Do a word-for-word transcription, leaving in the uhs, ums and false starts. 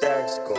stacks go.